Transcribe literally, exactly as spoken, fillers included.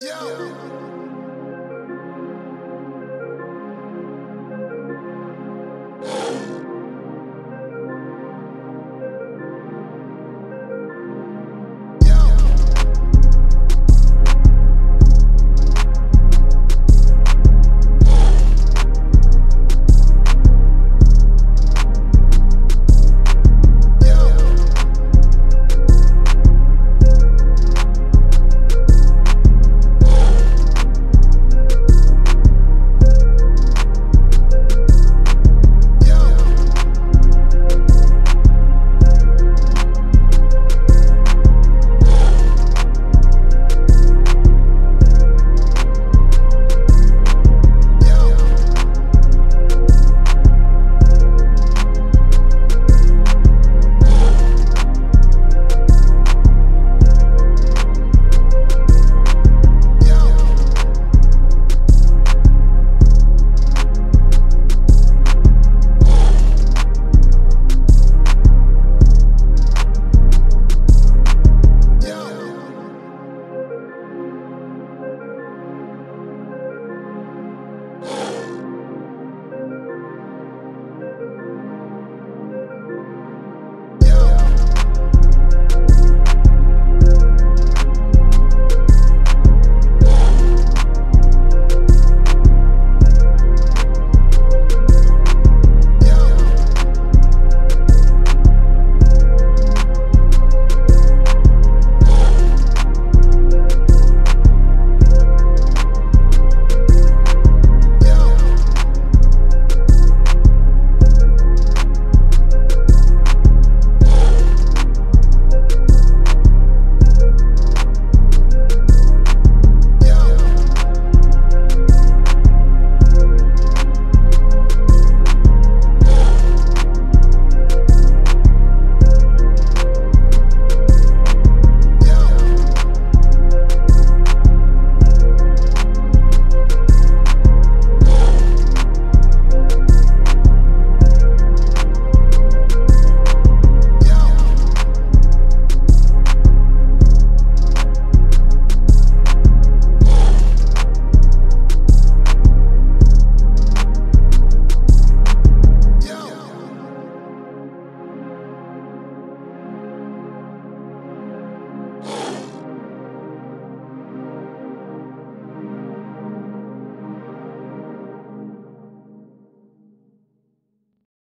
Yo.